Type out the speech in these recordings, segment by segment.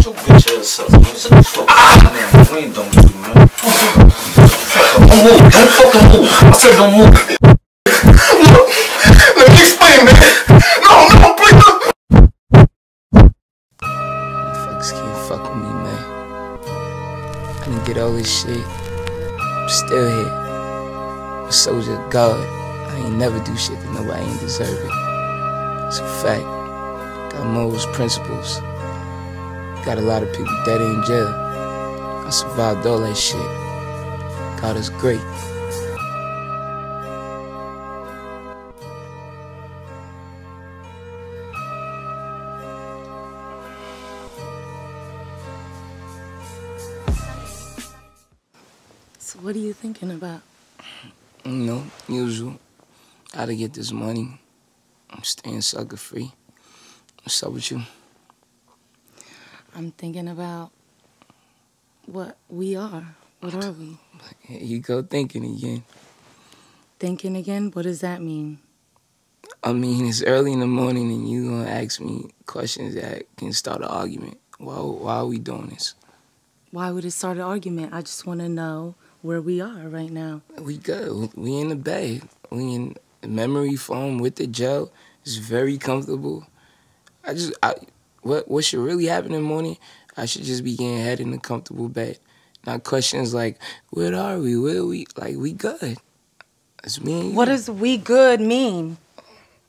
Get your bitch ass up. We ain't done with you, man. Don't move. Don't fucking move. I said don't move. Let me explain, man. No, please don't. Fucks can't fuck with me, man. I done did all this shit. I'm still here. A soldier of God. I ain't never do shit that nobody ain't deserve it. It's a fact. Got morals, principles. Got a lot of people dead in jail. I survived all that shit. God is great. So what are you thinking about? You know, usual. How to get this money. I'm staying sucker free. What's up with you? I'm thinking about what we are. What are we? Here you go thinking again. Thinking again? What does that mean? I mean, it's early in the morning and you gonna ask me questions that can start an argument. Why are we doing this? Why would it start an argument? I just want to know where we are right now. We good. We in the bay. We in the memory foam with the gel. It's very comfortable. What should really happen in the morning, I should just be getting head in a comfortable bed. Not questions like, where are we? Where are we? Like, we good. It's me and you. What does we good mean?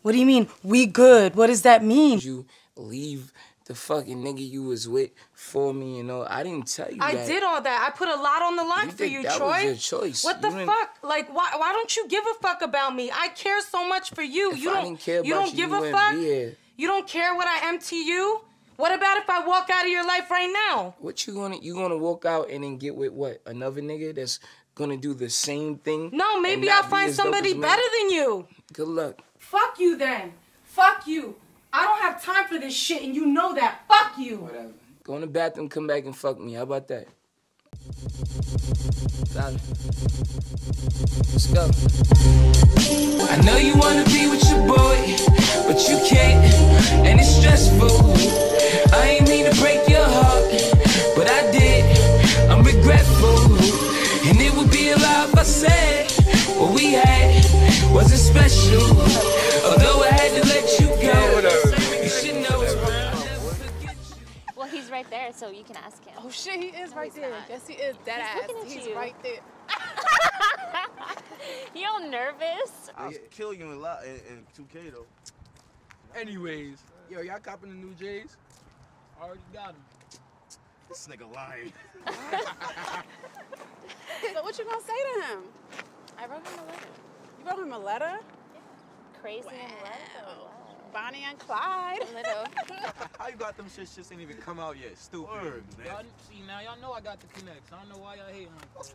What do you mean, we good? What does that mean? You leave the fucking nigga you was with for me and all. I didn't tell you that. I did all that. I put a lot on the line for you, Troy. That was your choice. What the fuck? Like, why don't you give a fuck about me? I care so much for you. You don't care about you. You don't give a fuck? You don't care what I am to you? What about if I walk out of your life right now? What you gonna walk out and then get with what? Another nigga that's gonna do the same thing? No, maybe I'll find somebody better than you. Good luck. Fuck you then. Fuck you. I don't have time for this shit and you know that. Fuck you. Whatever. Go in the bathroom, come back and fuck me. How about that? Let's go. I know you wanna be with your boy, but you can't, and it's stressful. I ain't mean to break your heart, but I did. I'm regretful, and it would be a lie if I said what we had wasn't special. Although I had to let you go, you should know it's wrong. Well, he's right there, so you can ask him. Oh shit, he is right there. Not. Yes, he is. Dead ass. He's right there. You all nervous? I'll kill you in 2K though. Anyways, yo, y'all copping the new J's? I already got him. This nigga lying. So what you gonna say to him? I wrote him a letter. You wrote him a letter? Yeah. Crazy wow. And letter. Bonnie and Clyde. A little. How you got them shits just ain't even come out yet? Stupid. Word, man. See, now y'all know I got the connects. I don't know why y'all hating on me.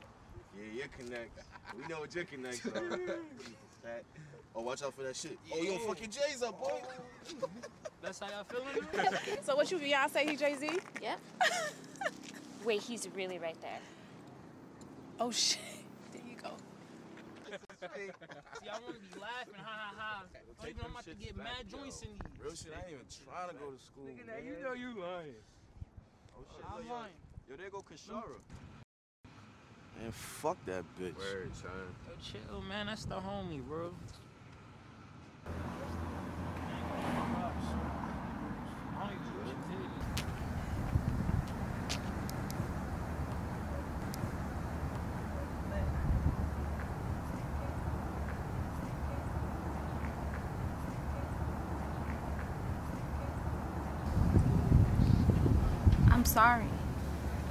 Yeah, your connects. We know what your connects are. Oh, watch out for that shit. Yeah. Oh, you don't fuck your J's up, boy. That's how y'all feeling? So what you Beyonce, he Jay-Z? Yep. Wait, he's really right there. Oh, shit. There you go. See, I want to be laughing, ha-ha-ha. I'm about to get mad joints in these. Real shit, I ain't even trying to go to school, nigga, now you know you lying. Oh, shit. I'm lying. Yo, there go Kishara. Man, fuck that bitch. Word, son. Yo, chill, man. That's the homie, bro. I'm sorry.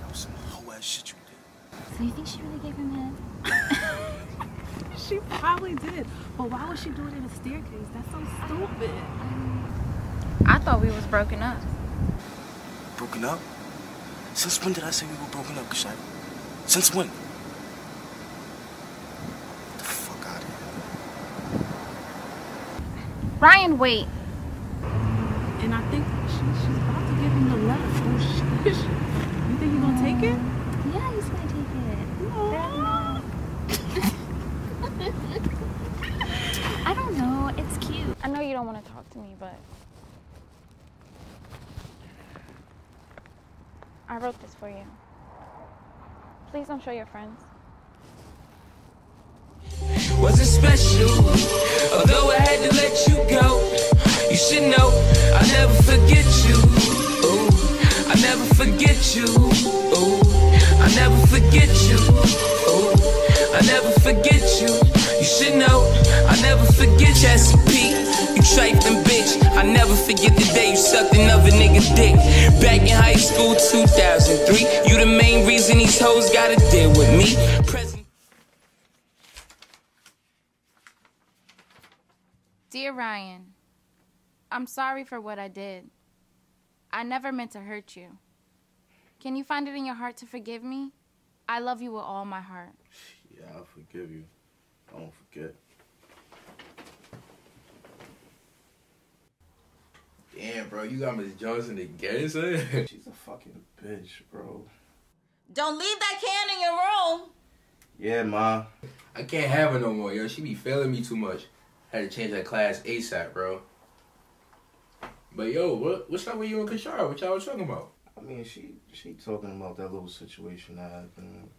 That was some hoe-ass shit you did. So you think she really gave him head? She probably did, but why would she do it in a staircase? That's so stupid. I thought we was broken up. Broken up? Since when did I say we were broken up, Kashai? Since when? Get the fuck out of here. Ryan, wait. And I think she's about to give him the letter. Oh, shit. You think he's gonna take it? Yeah, he's gonna take it. Aww. I don't know, it's cute. I know you don't want to talk to me, but... I wrote this for you. Please don't show your friends. Was it special? Although I had to let you go, you should know I'll never forget you. Ooh, I'll never forget you. Ooh, I'll never forget you. Ooh, I'll never forget you. You should know I'll never forget Chesapeake. You trifling bitch, I never forget the day you sucked another nigga's dick. Back in high school 2003, you the main reason these hoes gotta deal with me. Dear Ryan, I'm sorry for what I did. I never meant to hurt you. Can you find it in your heart to forgive me? I love you with all my heart. Yeah, I'll forgive you. I won't forget. Damn, bro, you got Miss Johnson again, son? She's a fucking bitch, bro. Don't leave that can in your room! Yeah, Ma. I can't have her no more, yo. She be failing me too much. I had to change that class ASAP, bro. But yo, what's up with you and Kishara? What y'all was talking about? I mean, she talking about that little situation that happened.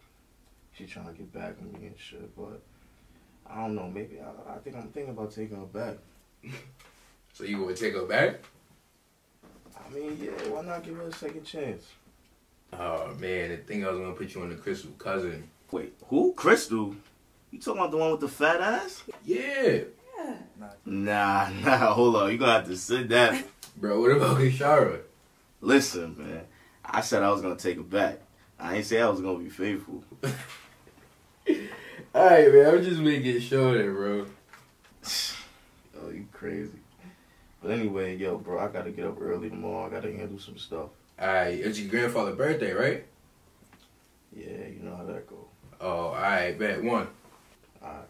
She trying to get back with me and shit, but I don't know. Maybe I think I'm thinking about taking her back. So you would take her back? I mean, yeah. Why not give her a second chance? Oh man, I think I was gonna put you on the Crystal cousin. Wait, who? Crystal? You talking about the one with the fat ass? Yeah. Nah, hold on. You gonna have to sit down. Bro, what about Kishara? Listen, man. I said I was gonna take it back. I ain't say I was gonna be faithful. Alright, man. I'm just making sure that, bro. Oh, you crazy. But anyway, yo, bro, I gotta get up early tomorrow. I gotta handle some stuff. Alright, it's your grandfather's birthday, right? Yeah, you know how that go. Oh, alright, bet. One. Alright.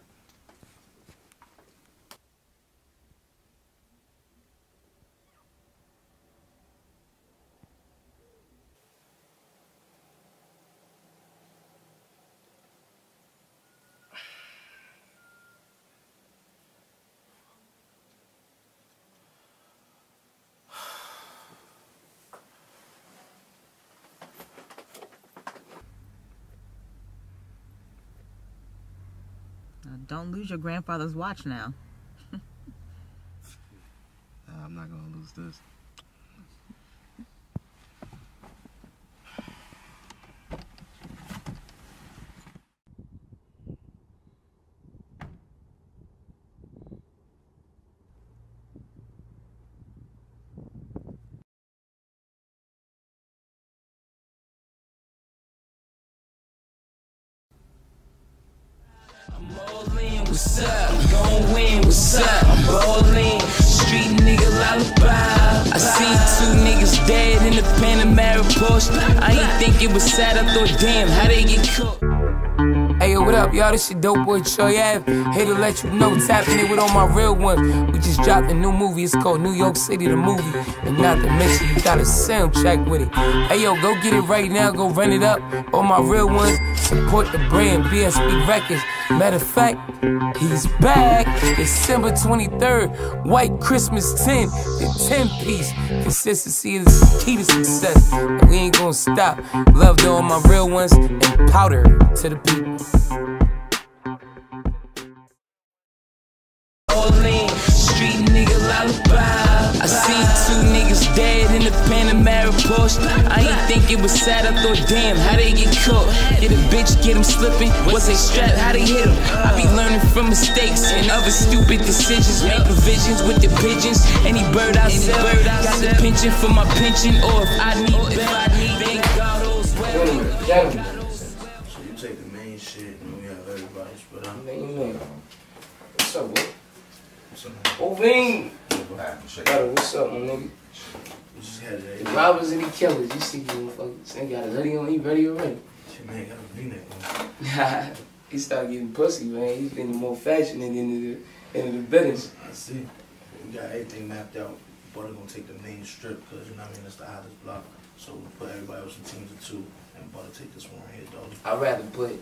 Don't lose your grandfather's watch now. I'm not gonna lose this. What's up? Gon' win, what's up? I'm ballin', street nigga lullaby. I see two niggas dead in the Panamera Porsche. I ain't think it was sad, I thought damn, how they get caught? Hey yo, what up y'all, this your dope boy Troy Ave. Here to let you know, tapping it with all my real ones. We just dropped a new movie, it's called New York City the Movie. And not to mention, you got a sound check with it. Hey yo, go get it right now, go run it up. All my real ones, support the brand, BSB Records. Matter of fact, he's back. December 23rd, White Christmas 10, the 10-piece. Consistency is the key to success. We ain't gonna stop. Love to all my real ones and powder to the people. Orleans, street nigga lullaby. I see two niggas dead in the Panamera Porsche. I ain't think it was sad, I thought damn, how they get caught? Did a bitch get him slipping? Was they strapped? How they hit him? I be learning from mistakes and other stupid decisions. Make provisions with the pigeons. Any bird I sell, got the pension for my pension. Or if I need bad, thank God all's well. So you take the main shit and we have everybody's, but I'm thinking, what's up, what? Ovine! Brother, what's up, my nigga? The robbers and the killers, you see, you motherfuckers. They got a hoodie on, he ready already. Shit, man, got a V-neck on. He started getting pussy, man. He's been more fashion than in the business. I see. We got everything mapped out. Brother gonna take the main strip, because, you know what I mean, that's the hottest block. So we put everybody else in teams of two, and brother take this one right here, dog. I'd rather put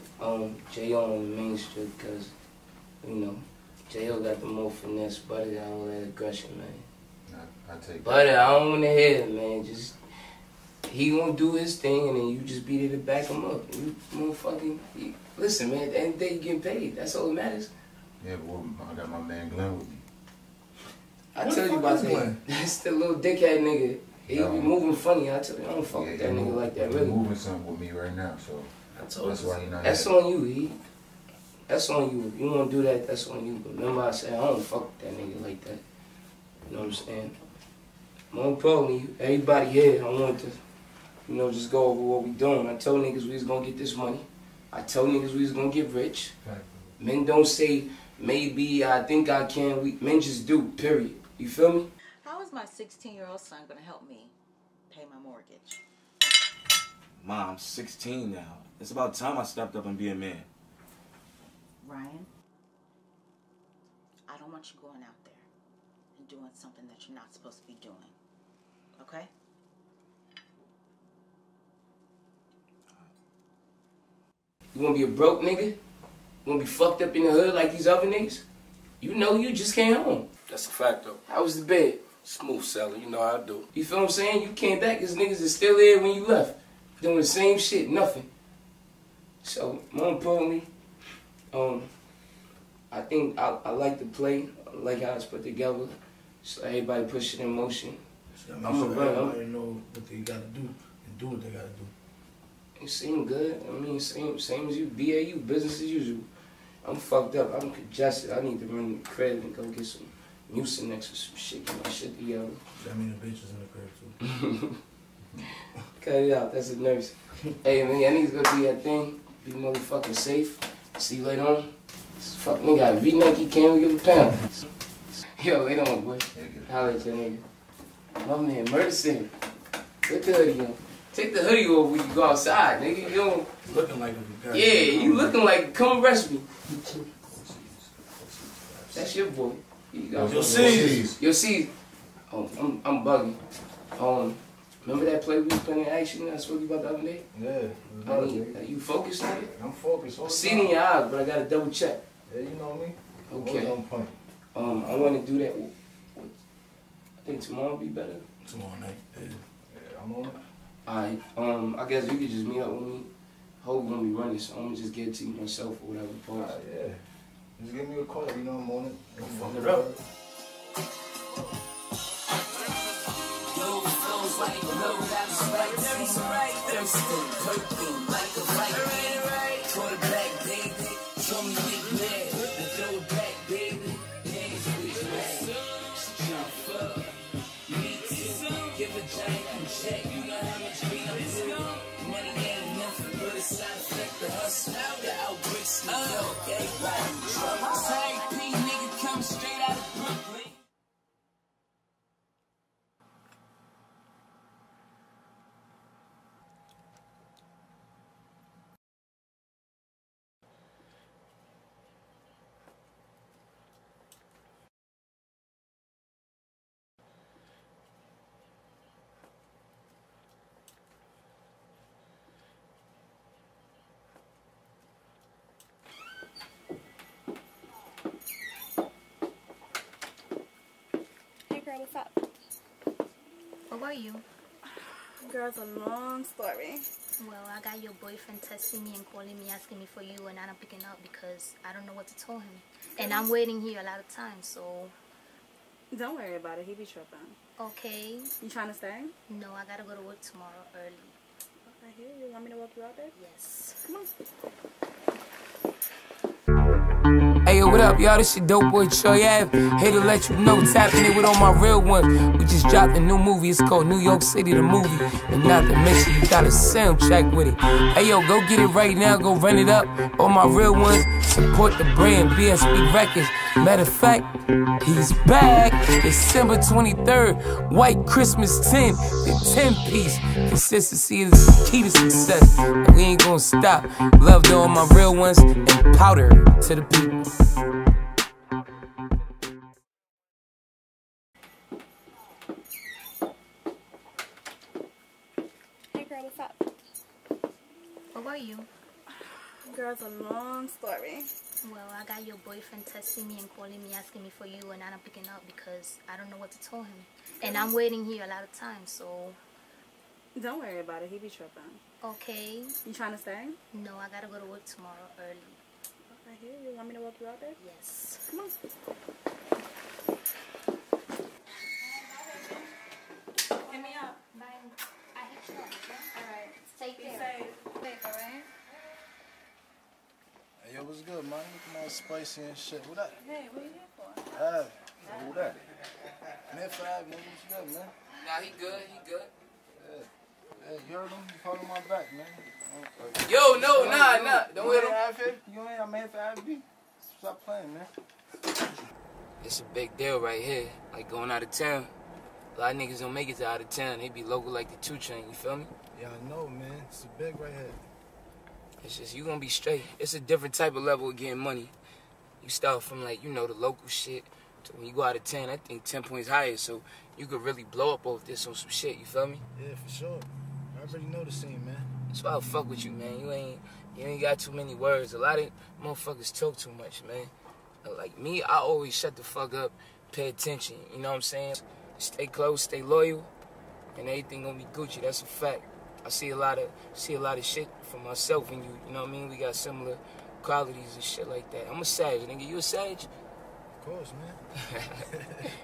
Jay on the main strip, because, you know, J.O. got the more finesse, buddy. I don't let aggression, man. I take it. Buddy, I don't want to hear it, man. Just he gonna do his thing, and then you just be there to back him up. And you motherfucking listen, man. At the end of the day, you getting paid. That's all that matters. Yeah, but I got my man Glenn with me. I tell you about that. That's the little dickhead nigga. He be moving funny. I tell you, I don't fuck with that nigga like that. Really, moving something with me right now. So I told that's why he not. That's on you. That's on you. If you wanna do that, that's on you. But remember, I said I don't fuck with that nigga like that. You know what I'm saying? More importantly, everybody here, I want to, you know, just go over what we doing. I tell niggas we was gonna get this money. I tell niggas we was gonna get rich. Right. Men don't say maybe I think I can. Men just do. Period. You feel me? How is my 16-year-old son gonna help me pay my mortgage? Mom, I'm 16 now. It's about time I stepped up and be a man. Ryan, I don't want you going out there and doing something that you're not supposed to be doing. Okay? You wanna be a broke nigga? You wanna be fucked up in the hood like these other niggas? You know you just came home. That's a fact though. How was the bed? Smooth selling, you know how I do. You feel what I'm saying? You came back, these niggas is still there when you left. Doing the same shit, nothing. So, more importantly, I think I like the play. I like how it's put together. So everybody push it in motion. So I'm gonna run. Everybody know what they gotta do and do what they gotta do. It seemed good. I mean, same as you. BAU, business as usual. I'm fucked up. I'm congested. I need to run the crib and go get some Mucinex or some shit. Get my shit together. I mean, the bitch is in the crib too. Cut it out. That's a nurse. Hey man, I need to go do that thing. Be motherfucking safe. See you later on. This fucking nigga got a V-neck. He can't even give a pound. Yo, later on, boy. Holla at your nigga. My man, Murder Center. Put the hoodie on. Take the hoodie off when you go outside, nigga. You don't... Looking like a guy. Yeah, you looking like... Come arrest me. That's your boy. You got your C's. Your C's. Oh, I'm bugging. Remember that play we was playing in action I spoke about the other day? Yeah. I mean, you focused on it? I'm focused. I see it in your eyes, but I got to double check. Yeah, you know me. Okay. On point. I want to do that. I think tomorrow will be better. Tomorrow night, yeah, I'm on it. Alright, I guess you could just meet up with me. Hope when we run this, so I'm gonna just get it to you myself or whatever. Alright, yeah. Just give me a call, you know I'm on it. Don't fuck it up. What's up? What about you? Girl, it's a long story. Well, I got your boyfriend texting me and calling me, asking me for you, and I'm not picking up because I don't know what to tell him. And I'm waiting here a lot of time, so... Don't worry about it. He be tripping. Okay. You trying to stay? No, I gotta go to work tomorrow early. I hear you. Want me to walk you out there? Yes. Come on. Hey, yo, what up, y'all? This your dope boy Troy Ave. Here to let you know what's happening with all my real ones. We just dropped a new movie. It's called New York City the Movie. And not to mention, you got a sound check with it. Hey, yo, go get it right now. Go run it up. All my real ones, support the brand, BSB Records. Matter of fact, he's back. December 23rd, White Christmas 10, the 10-piece. Consistency is the key to success. We ain't gonna stop. Love to all my real ones and powder to the people. Hey girl, what's up? What about you? Girl, it's a long story. Well, I got your boyfriend texting me and calling me, asking me for you, and I'm not picking up because I don't know what to tell him. And I'm waiting here a lot of time, so Don't worry about it. He be tripping. Okay. You trying to stay? No, I gotta go to work tomorrow early. I hear you. Want me to walk you out there? Yes. Come on. Hit me up. Bye. I hit you up. All right. Take care. Be safe. Be safe, all right? Hey, yo, what's good, man? Looking all spicy and shit. What up? Hey, what are you here for? What up? Man, five, man. What's up, man? Nah, he good. He good. Yeah. Hey, you heard him? You holding my back, man. Okay. Yo, no, nah. Don't let him. You ain't I'm here for IB. Stop playing, man. It's a big deal right here. Like going out of town. A lot of niggas don't make it to out of town. They be local like the 2 Chain, you feel me? Yeah, I know, man. It's a big right here. It's just, you gonna be straight. It's a different type of level of getting money. You start from like, you know, the local shit. So when you go out of 10, I think 10 points higher, so you could really blow up off this on some shit, you feel me? Yeah, for sure. I already know the scene, man. That's why I fuck with you, man. You ain't got too many words. A lot of motherfuckers talk too much, man. Like me, I always shut the fuck up, pay attention, you know what I'm saying? Stay close, stay loyal, and everything gonna be Gucci, that's a fact. I see a lot of shit for myself and you know what I mean? We got similar qualities and shit like that. I'm a savage, nigga. You a savage? Of course, man.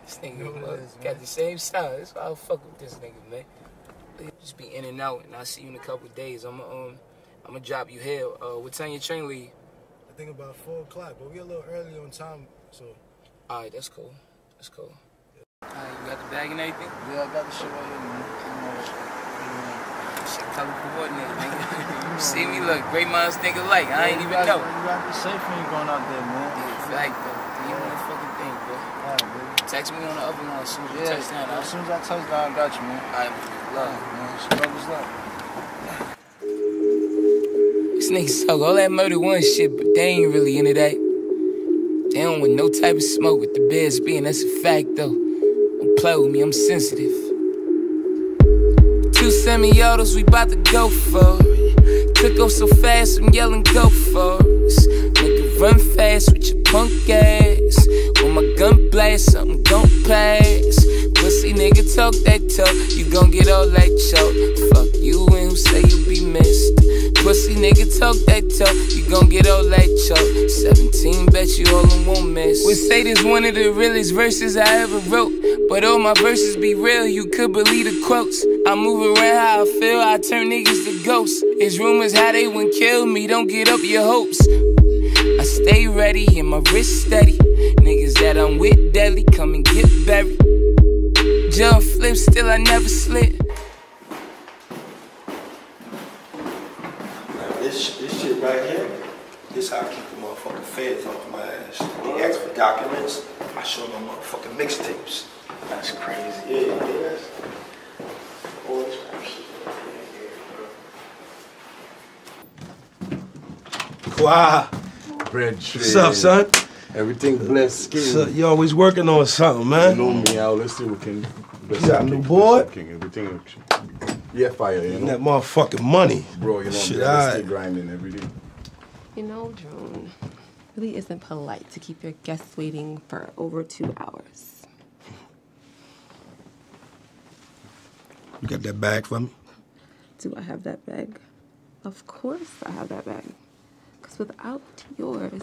This nigga you know is, got man. The same style. That's why I fuck with this nigga, man. Just be in and out, and I'll see you in a couple of days. I'ma drop you here. What time your train leave? I think about 4 o'clock, but we a little early on time, so. All right, that's cool. That's cool. Yeah. All right, you got the bag and everything? Yeah, I got the shit right here, man. Shit, color coordinated, nigga. You see me, look, great minds think alike. Yeah, I ain't even know. You gotta be safe when you going out there, man. Yeah, like, though. You want to fucking think, bro. All right, text me on the other one as soon as you touch down. As soon as I touch down, I got you, man. All right, love, man. Struggle's love. These niggas talk all that Murder One shit, but they ain't really into that. They don't want no type of smoke with the BSB, and that's a fact, though. Don't play with me, I'm sensitive. 2 semi-autos, we bout to go for it. Took off so fast, I'm yelling, go for it. Run fast with your punk ass. When my gun blast, something gon' pass. Pussy nigga talk that talk, you gon' get all that choke. Fuck you and who say you be missed. Pussy nigga talk that talk, you gon' get all that choke. 17, bet you all them won't miss. Would say this one of the realest verses I ever wrote, but all my verses be real, you could believe the quotes. I move around how I feel, I turn niggas to ghosts. It's rumors how they wouldn't kill me, don't get up your hopes. I stay ready and my wrist steady. Niggas that I'm with deadly, come and get buried. Jump flip, still I never slip. This shit right here, this how I keep the motherfucking feds off my ass. They ask for documents, I show them motherfucking mixtapes. That's crazy. Yeah, yeah. All this shit. Wow. Bread trade. What's up, son? Everything blessed skin. So you always working on something, man. You know me out. Let's see what can. You got a new board? Everything. Yeah, fire. You know? That motherfucking money. Bro, you know, shit, I stay grinding every day. You know, Drone, it really isn't polite to keep your guests waiting for over 2 hours. You got that bag for me? Do I have that bag? Of course I have that bag. Because without yours,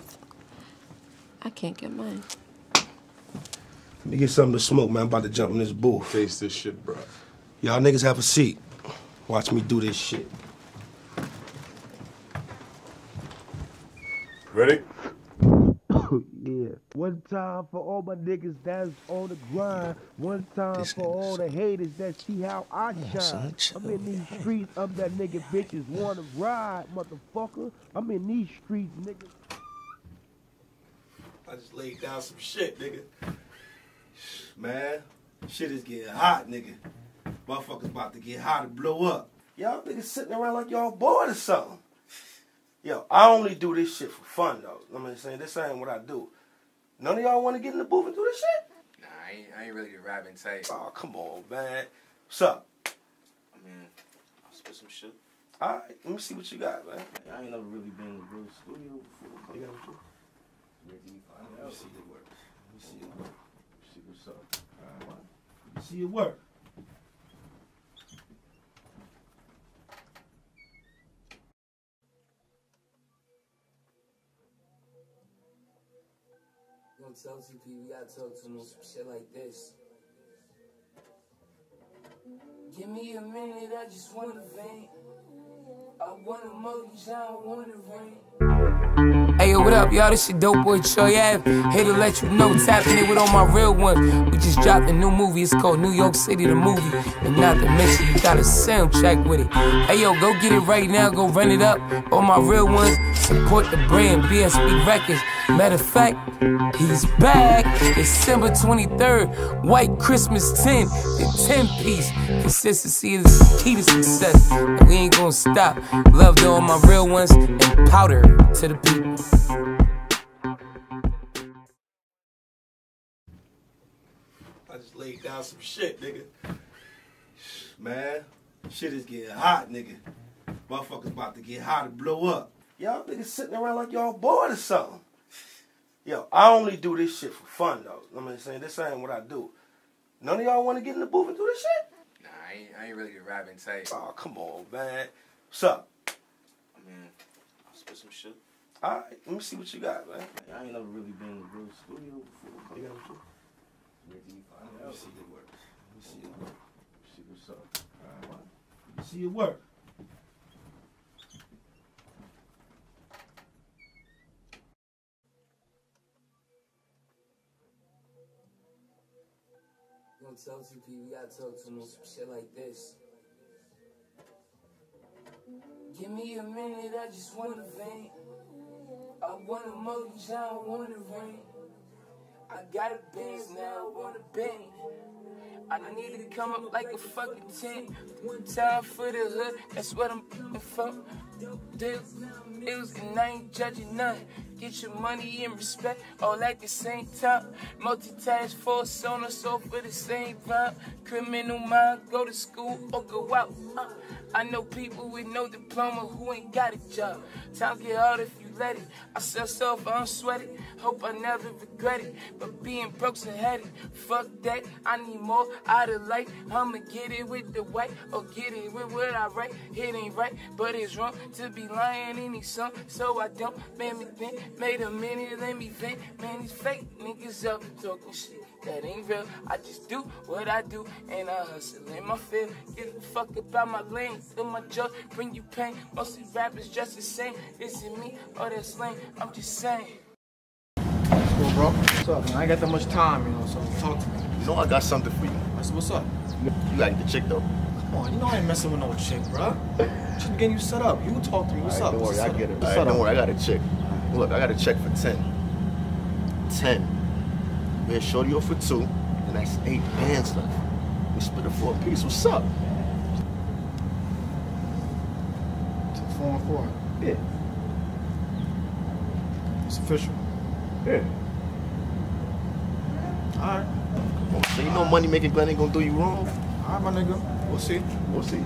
I can't get mine. Let me get something to smoke, man. I'm about to jump in this booth. Taste this shit, bro. Y'all niggas have a seat. Watch me do this shit. Ready? Yeah. One time for all my niggas that's on the grind. One time this for all the haters that see how I shine. I'm in these streets, I'm that nigga bitches wanna ride, motherfucker. I'm in these streets, nigga. I just laid down some shit, nigga. Man, shit is getting hot, nigga. Motherfuckers about to get hot and blow up. Y'all niggas sitting around like y'all bored or something. Yo, I only do this shit for fun, though. I'm just saying, this ain't what I do. None of y'all want to get in the booth and do this shit? Nah, I ain't really the rapping type. Oh, come on, man. What's up? I mean, I'll spit some shit. All right, let me see what you got, man. I ain't never really been in the real studio before. You got what you got? Let me see it work. Let me see it work. Let me see what's up. All right. Let me see it work. talk to people, I talk to them some shit like this. Give me a minute, I just wanna vent. I wanna mortgage, I don't wanna rent. Hey yo, what up, y'all? This your dope boy Troy Ave. Here to let you know what's happening with all my real ones. We just dropped a new movie, it's called New York City the Movie. And not to mention, you got a sound check with it. Hey yo, go get it right now, go run it up. All my real ones, support the brand, BSB Records. Matter of fact, he's back. December 23rd, White Christmas 10, the 10 piece. Consistency is the key to success. We ain't gonna stop. Love to all my real ones and powder to the people. I just laid down some shit, nigga. Man, shit is getting hot, nigga. Motherfuckers about to get hot and blow up. Y'all niggas sitting around like y'all bored or something. Yo, I only do this shit for fun, though. You know what I'm saying? This ain't what I do. None of y'all want to get in the booth and do this shit? Nah, I ain't really the rapping type. Oh, come on, man. What's up? I mean, I'll spit some shit. All right, let me see what you got, man. I ain't never really been in the booth studio before. You got what you? Let me see it work. Let me see it work. Let me see what's up. All right, let me see it work. Don't talk to people, I talk to them some shit like this. Give me a minute, I just wanna vent. I wanna mortgage, I don't wanna rent. I got a Benz now, I wanna bend. I needed to come up like a fucking tent. One time for the hood, that's what I'm for. And I ain't judging none. Get your money and respect all at the same time. Multitask, force on us all for the same vibe. Criminal mind, go to school or go out. I know people with no diploma who ain't got a job. Time get hard if you let it. I sell stuff, I don't sweat it. Hope I never regret it. But being broke's a headache. Fuck that, I need more out of life. I'ma get it with the white or get it with what I write. It ain't right, but it's wrong to be lying in these songs. So I don't, man, me think. Made a minute, let me vent. Man, these fake niggas up talking shit that ain't real. I just do what I do, and I hustle in my field. Give a fuck about my lane, fill my jaw, bring you pain. Most of rappers just the same. This is me, or that's lame. I'm just saying. What's cool, bro? What's up, man? I ain't got that much time, you know, so talk to me. You know I got something for you. What's up? You like the chick, though. Come on, you know I ain't messing with no chick, bro. Just getting you set up. You talk to me. What's up? Don't worry, I get it. Don't worry, I got a chick. Look, I got a check for 10. We had shorty off for 2, and that's 8 bands left. We split it for a piece. What's up? 4 and 4. Yeah. It's official. Yeah. All right. So you know money making Glenn ain't gonna do you wrong. All right, my nigga. We'll see. We'll see.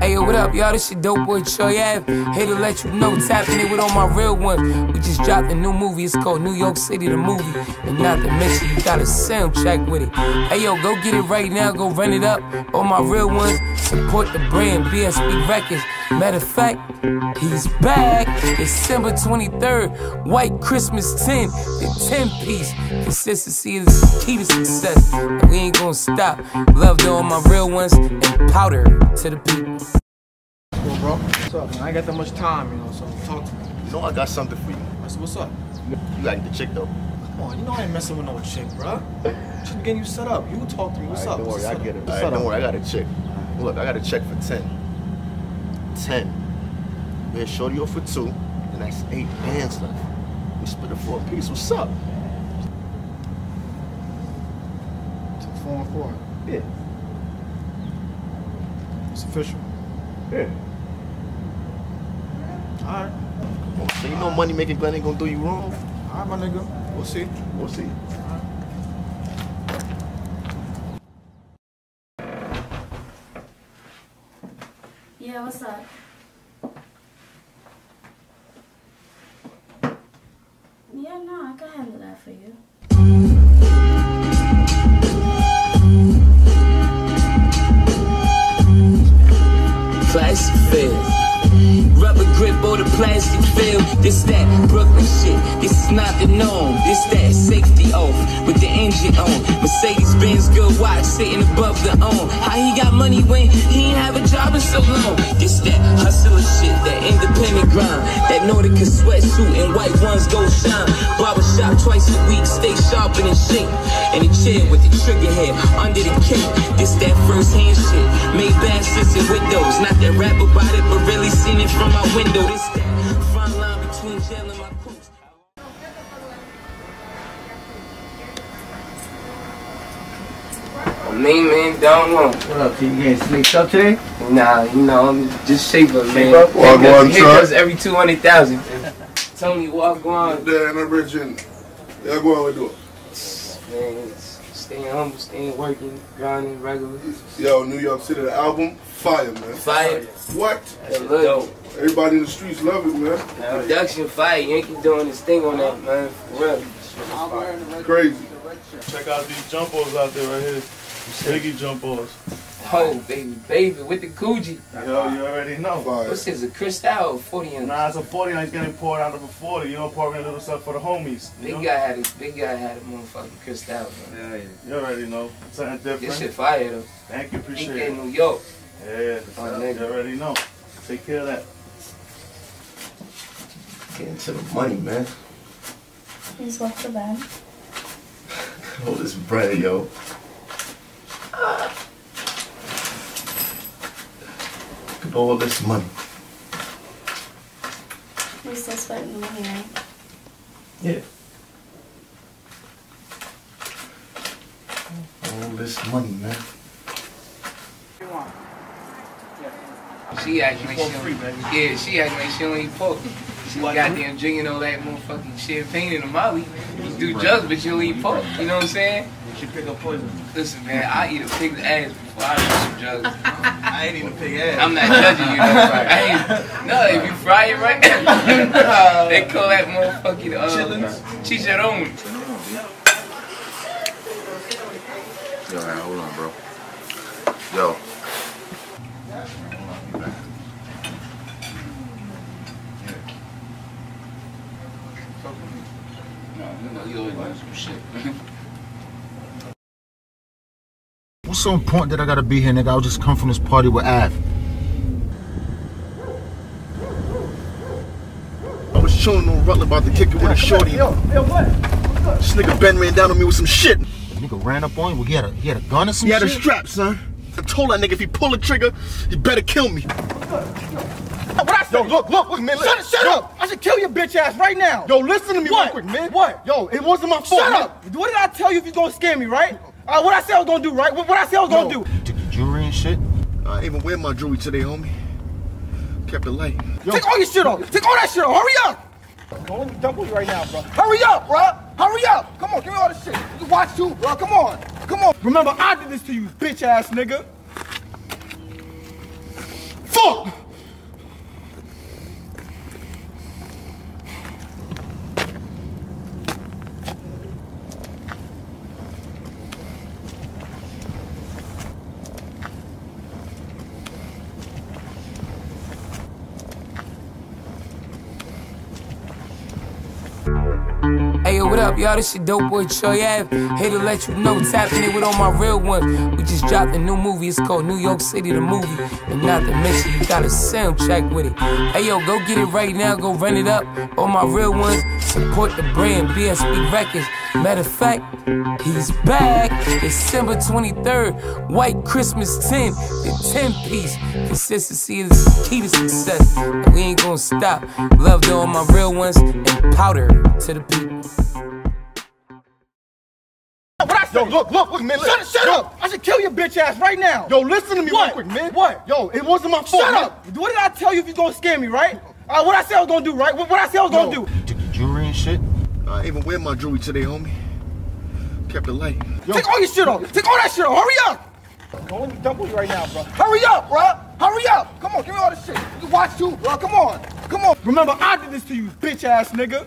Hey yo, what up, y'all? This your dope boy Troy Ave. Here to let you know what's happening with all my real ones. We just dropped a new movie, it's called New York City the Movie. And not to mention, you got a sound check with it. Hey yo, go get it right now, go run it up. All my real ones, support the brand, BSB Records. Matter of fact, he's back. December 23rd, White Christmas 10, the 10 piece. Consistency is the key to success. We ain't gonna stop. Love to all my real ones and powder to the people. What's cool, bro? What's up, man? I ain't got that much time, you know, so talk to me. You know I got something for you. What's up? You like the chick, though. Come on, you know I ain't messing with no chick, bro. Just getting you set up. You talk to me. What's up? Don't worry, I get it. Don't worry, I got a chick. Look, I got a check for 10. We had shorty off for 2, and that's 8 bands left. We split it for a piece. What's up? 4 and 4. Yeah. It's official. Yeah. All right. So you know money making Glenn ain't gonna do you wrong. All right, my nigga. We'll see. We'll see. Yeah, what's up? Yeah, no, I can handle that for you. Plastic film. Rubber grip on the plastic film. This that Brooklyn shit, this is not the norm. This that safety off with the engine on. Mercedes-Benz, good watch sitting above the own. How he got money when he ain't have a job in so long? This that hustler shit, that independent grind. That Nordica sweatsuit and white ones go shine. Barbershop twice a week, stay sharp and in shape. In the chair with the trigger head under the cape. This that first hand shit, made bad sits in windows. Not that rap about it, but really seen it from my window. This that front line between jail and my coach. Main man down low. What up, T? You getting sneaked up today? Nah, you know, I'm just shape up, man. Walk hiccups every 200,000. Tell me, walk on. There, and I'm rich and y'all go on with it. Man, staying humble, staying working, grinding regularly. Yo, New York City, the album, fire, man. Fire. What? That's dope. Everybody in the streets love it, man. Now, production fire. Yankee doing his thing on that, man. For real. It's crazy. Check out these jump balls out there right here. Biggie jump balls. Oh, baby, baby, with the Coogee. Yo, you already know. What's this, a Cristal or 40 ounce? Nah, it's a 40 ounce getting poured out of a 40. You know, pouring a little stuff for the homies. Big guy had a motherfucking Cristal, bro. Yeah, yeah. You already know. Something different. This shit fire, though. Thank you, appreciate it. New York. Yeah, you already know. Take care of that. Get into the money, man. Please walk the bag. Oh, this bread, yo. Look at all this money. We're still sweating the money, right? Yeah. All this money, man. She acting like she don't eat. Yeah, she acting like she don't eat pork. She goddamn drinking all that motherfucking champagne in the Molly. You do drugs, but you don't eat pork. You know what I'm saying? She pick up poison. Listen, man, I eat a pig's ass before I do some drugs. I ain't eating a pig ass. I'm not judging you. No, if you fry it right, they call that motherfucking chicharron. Yo, right, hold on, bro. Yo. You always learn some shit. What's so important that I gotta be here, nigga? I'll just come from this party with Av. I was chilling on Rutland about to kick it with a shorty. Yo, what? This nigga Ben ran down on me with some shit. This nigga ran up on him? Well, he had a gun or some shit? He had a strap, son. I told that nigga if he pull a trigger, he better kill me. Yo, look, man. Shut up. I should kill your bitch ass right now. Yo, listen to me real quick, man. What? Yo, it wasn't my fault. Shut up. What did I tell you if you gonna scare me, right? What I said I was gonna do, right? What I said I was gonna do. You took your jewelry and shit? I ain't even wear my jewelry today, homie. Kept it light. Yo. Take all your shit off. Take all that shit off. Hurry up. Don't let me dump with you right now, bro. Hurry up, bro. Hurry up. Come on, give me all this shit. Watch you, bro. Come on. Come on. Remember, I did this to you, bitch ass nigga. Fuck. Y'all, this shit dope boy Troy Ave. Here to let you know, tapping it with all my real ones. We just dropped a new movie, it's called New York City the Movie. And not to mention, you got a soundtrack with it. Hey yo, go get it right now, go run it up. All my real ones, support the brand, BSB Records. Matter of fact, he's back. December 23rd, White Christmas 10, the 10-piece. Consistency is the key to success. We ain't gonna stop. Love to all my real ones and powder to the people. Yo, look, man. Shut up. I should kill your bitch ass right now. Yo, listen to me real quick, man. What? Yo, it wasn't my fault. Shut up. What did I tell you if you gonna scare me, right? What I said I was gonna do, right? What I said I was gonna do. Took your jewelry and shit? I ain't even wear my jewelry today, homie. Kept it light. Yo. Take all your shit off. Take all that shit off. Hurry up. Don't let me dump with you right now, bro. Hurry up, bro. Hurry up. Come on, give me all this shit. Watch you, bro. Come on. Come on. Remember, I did this to you, bitch ass nigga.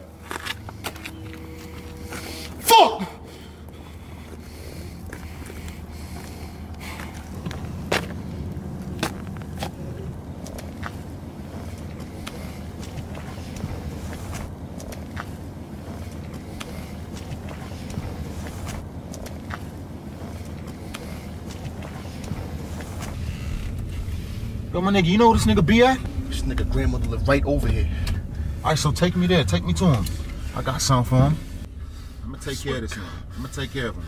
Fuck. Yo, my nigga, you know where this nigga be at? This nigga grandmother live right over here. Alright, so take me there. Take me to him. I got something for him. I'm gonna take care of this nigga. I'm gonna take care of him.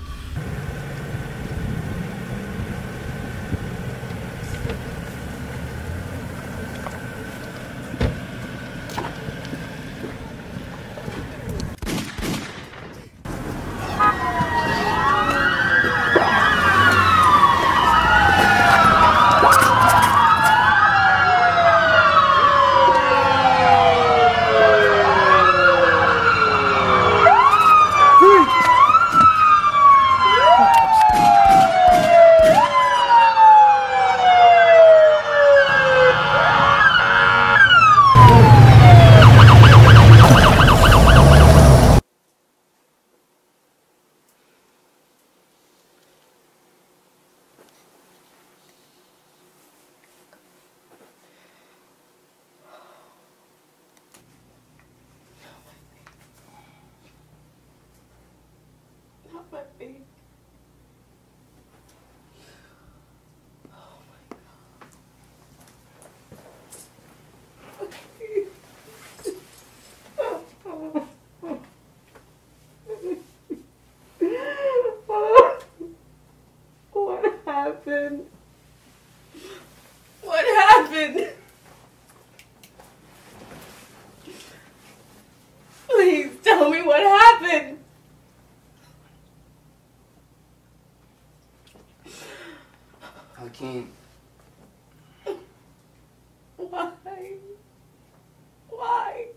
Why?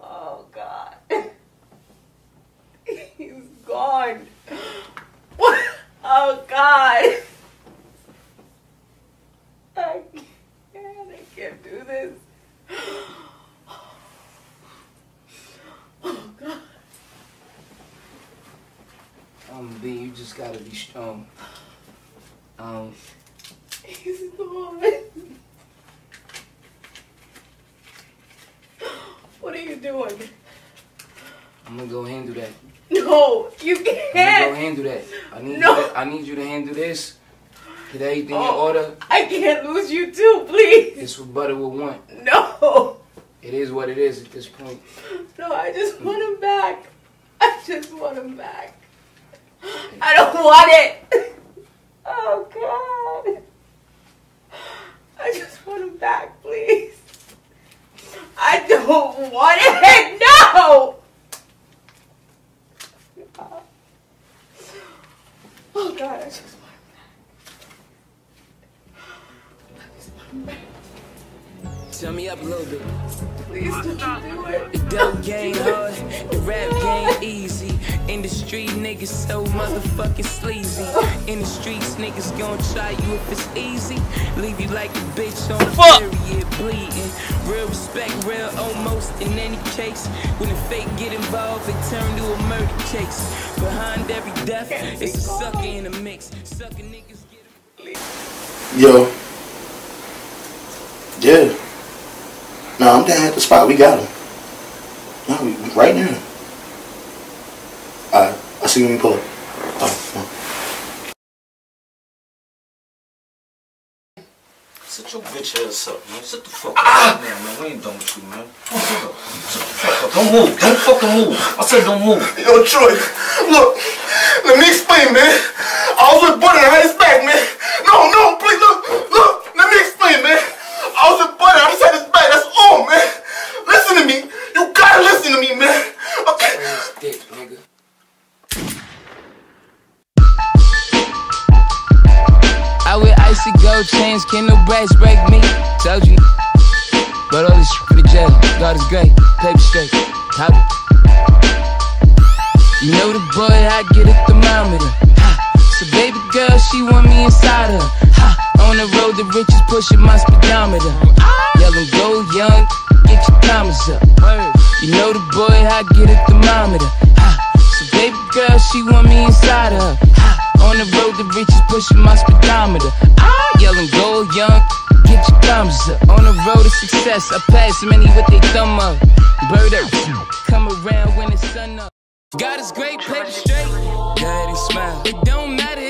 Oh, God. He's gone. What? Oh, God. I can't do this. Oh, God. B, you just gotta be strong. He's gone. What are you doing? I'm gonna go handle that. No, you can't. I'm gonna go handle that. I need you to handle this. Get everything in order. I can't lose you too, please. It's what Butter would want. No. It is what it is at this point. No, I just want him back. I just want him back. I don't want it. Oh, God. I just want him back, please. I don't want it. No! Oh, God, I just want him back. I just want him back. Tell me up a little bit. Please don't do it. The dope game hard, the rap game easy. Industry niggas so motherfucking sleazy. In the streets niggas gon' try you if it's easy. Leave you like a bitch on the period bleeding. Real respect, real almost in any case. When the fake get involved, it turn to a murder case. Behind every death, it's a sucker in the mix. Sucker niggas get a... Yo. Yeah. No, I'm down at the spot. We got him. No, we right now. Alright, I'll see you when we pull up. Sit your bitch ass up, man. Sit the fuck up man. We ain't done with you, man. Don't move. Don't fucking move. I said don't move. Yo, Troy, look. Let me explain, man. I was with Butter. I had his back, man. No, no, please, look. Look. Let me explain, man. I was with Butter. I just had his back. That's all, man. Listen to me. You gotta listen to me, man. Okay? Dick, nigga. I wear icy gold chains. Can no brass break me? Told you. But all this shit for the jail. God is great. Paper straight. Hop it. You know the boy, I get a thermometer. Ha. So baby girl, she want me inside her. Ha. On the road, the riches pushing my speedometer. Yellow, gold, young, get your commas up. You know the boy, I get a thermometer. So baby girl, she want me inside her. On the road, the riches pushing my speedometer. Yellow, gold, young, get your thumbs up. On the road to success, I pass many with their thumb up. Bird up, come around when the sun up. God is great, paper straight. Daddy smile, it don't matter.